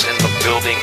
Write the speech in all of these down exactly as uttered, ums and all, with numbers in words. Is in the building.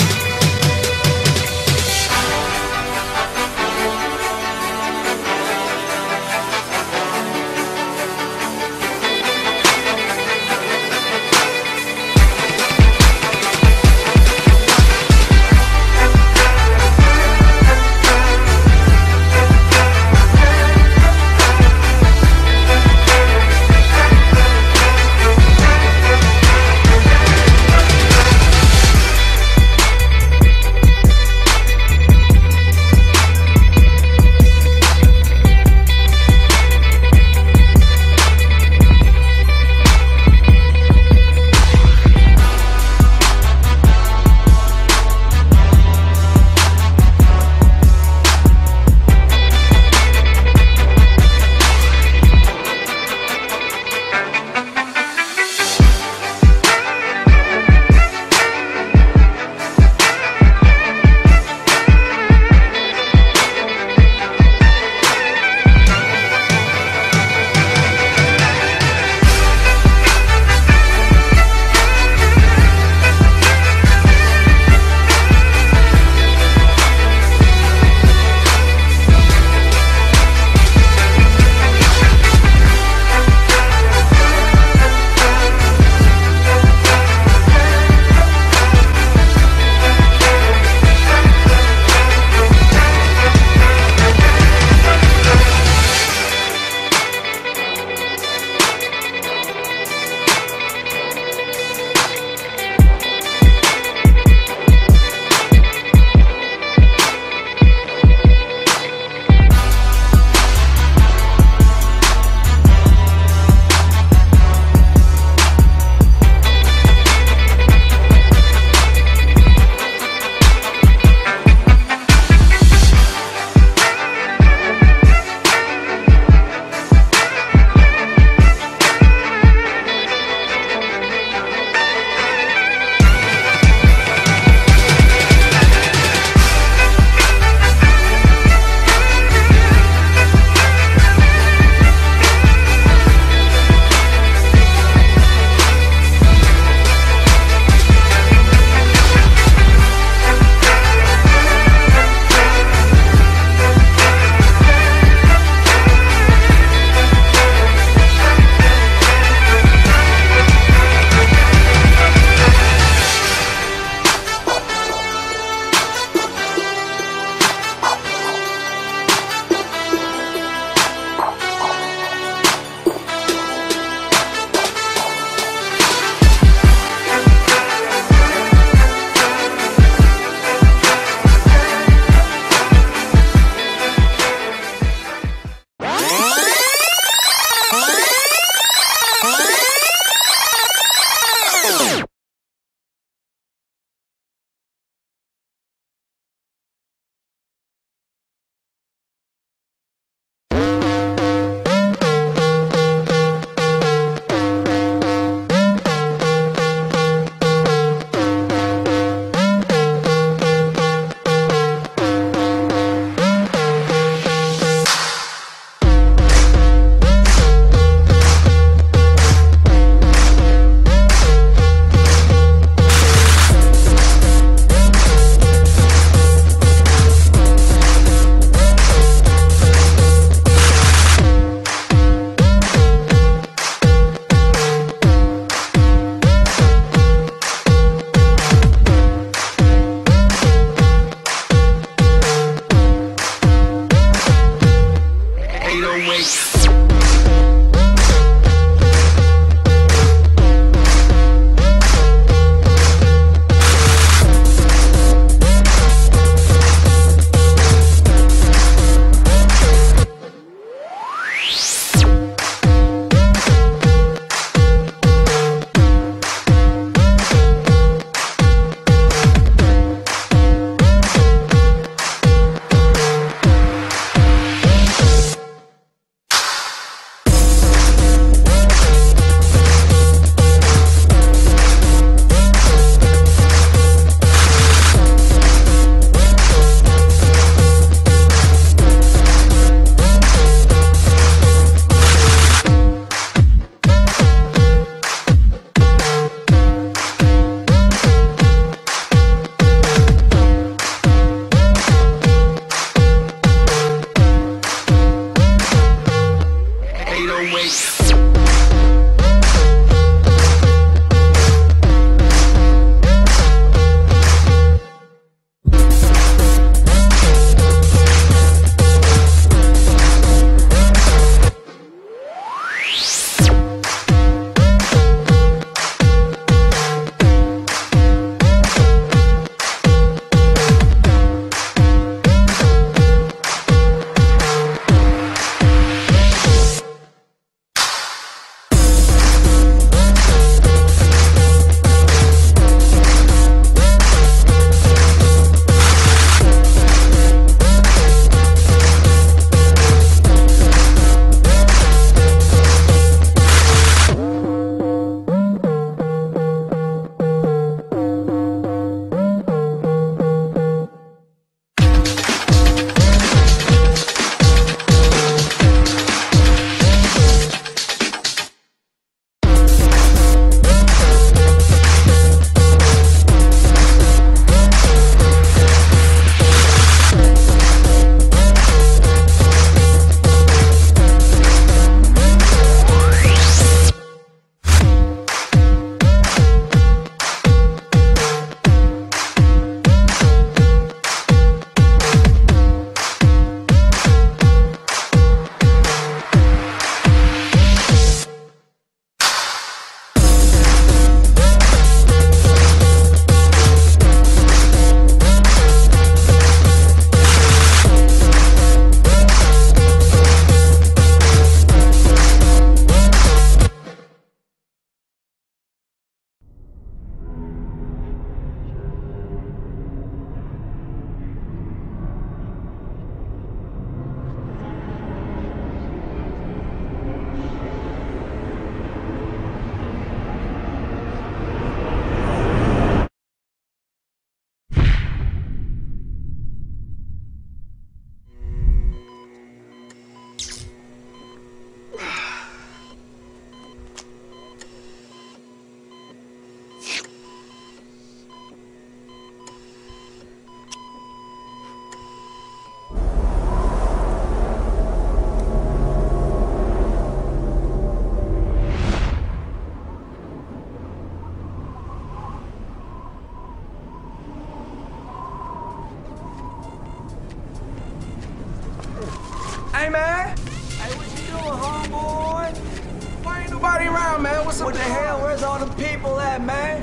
Hey, man. Hey, what you doing, homeboy? Why ain't nobody around, man? What's up? What the hell? Where's all the people at, man?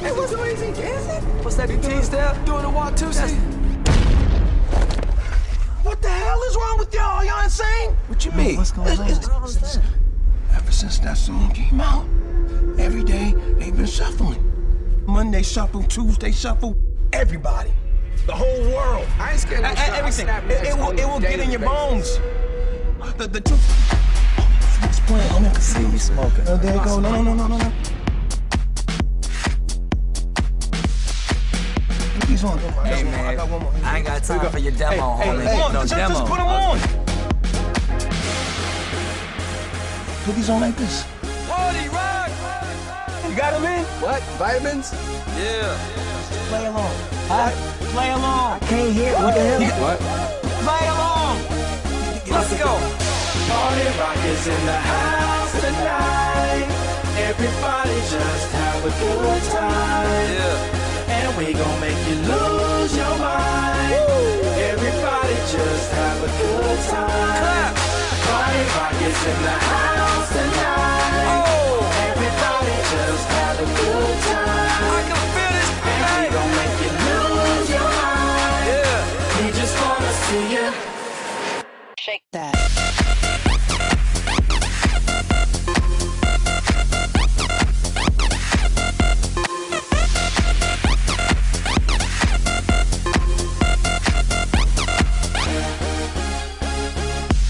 Hey, what's the reason? Is it? What's that? The T-step? Doing the walk too, see? What the hell is wrong with y'all? Y'all insane? What you mean? What's going on? Ever since that song came out, every day they've been shuffling. Monday shuffle, Tuesday shuffle, everybody. The whole world. I ain't scared of I, everything. It, it will, it will get in your bones. The, the two... He's playing. I'm not gonna see you smoking. Oh, there you go. No, no, no, no, no. He's on. Hey, man. I, got one more. I ain't got time go. for your demo, hey, homie. Hey, hey, no just, demo. Just put him on. Put these on like this. Party rock! You got him in? What? Vitamins? Yeah. Play along. Huh? Play along. I can't hear. What the hell? What? Play along. Let's go. Party rock is in the house tonight. Everybody just have a good time. Yeah. And we gon' make you lose your mind. Woo. Everybody just have a good time. Clap. Party rock is in the house tonight. Oh. Just have a good time. I can feel this pain. And we gon' make you lose your mind. Yeah. We just wanna see you shake that.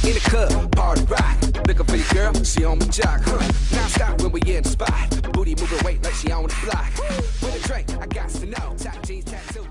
In the club, party rock. Looking for your girl, she on the jock, huh? Now stop when we in the spot. Moving weight like she on the block. With a drink, I got to know. Top jeans, tattoo.